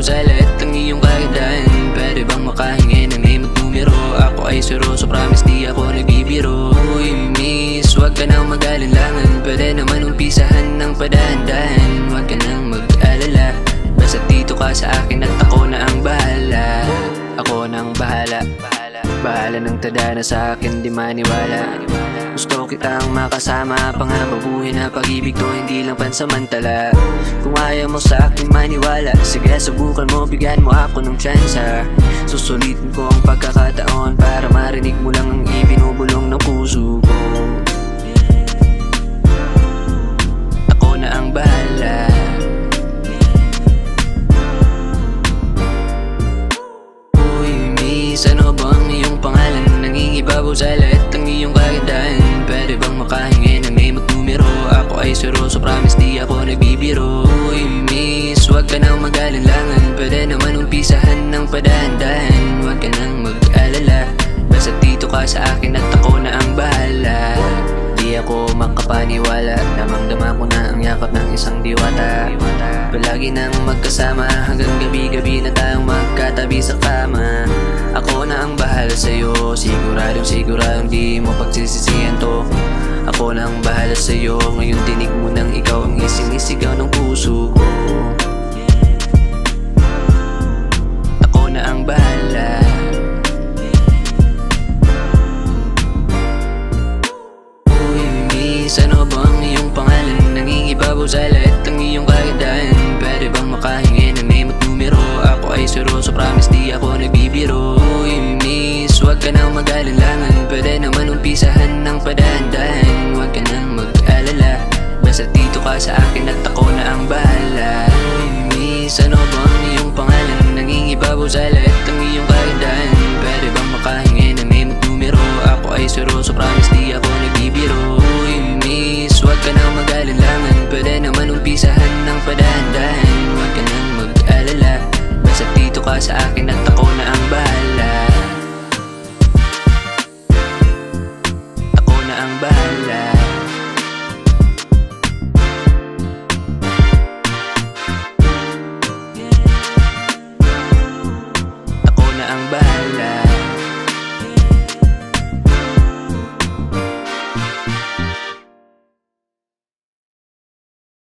ikaw sa lahat ng iyong kagandahan. Pwede bang makahingi ng name at numero? Ako ay seryoso, promise di ako nagbibiro. Uy miss, huwag ka nang mag-alinlangan. Pwede naman umpisahan ng padahan-dahan. Huwag ka nang mag-alala, basta dito ka sa akin at ako na ang bahala. Ako nang bahala, bahala ng tadhana sa akin, di maniwala. Gusto kitang makasama, pangababuhin na pag-ibig to, hindi lang pansamantala. Kung ayaw mo sa akin maniwala, sige subukan mo, bigyan mo ako ng tsansa. Susulitin ko ang pagkakataon para marinig mo lang ang ibinubulong ng puso ko. Ako na ang bahala. Uy miss, ano ba ang iyong pangalan? Nangingibabaw sa lahat ng iyong kagandahan. Pwede bang makahingi ng name at numero? Ako ay seryoso, promise di ako nagbibiro. Uy miss, huwag ka nang mag-alinlangan. Pwede naman umpisahan ng padahan-dahan. Huwag ka nang mag-alala, basta dito ka sa akin at ako na ang bahala. Di ako makapaniwala, damang-dama ko na ang yakap ng isang diwata. Palagi nang magkasama, hanggang gabi-gabi na tayong magkatabi sa kama. Ako na ang bahala sa'yo, siguradong di mo pagsisisihan to. Ako na ang bahala sa'yo, ngayon dinig mo nang ikaw ang isinisigaw ng puso ko. Ako na ang bahala. Uy miss, ano ba ang iyong pangalan? Nangingibabaw sa lahat ng iyong kagandahan. Pwede bang makahingi ng name at numero? Ako ay seryoso, promise di ako nagbibiro. Huwag ka nang mag-alinlangan, pwede naman umpisahan ng padahan-dahan. Huwag ka nang mag-alala, basta dito ka sa akin at ako na ang bahala. Miss, ano ba ang iyong pangalan? Nangingibabaw sa lahat ng iyong kagandahan. Pwede bang makahingi ng name at numero? Ako ay seryoso, promise.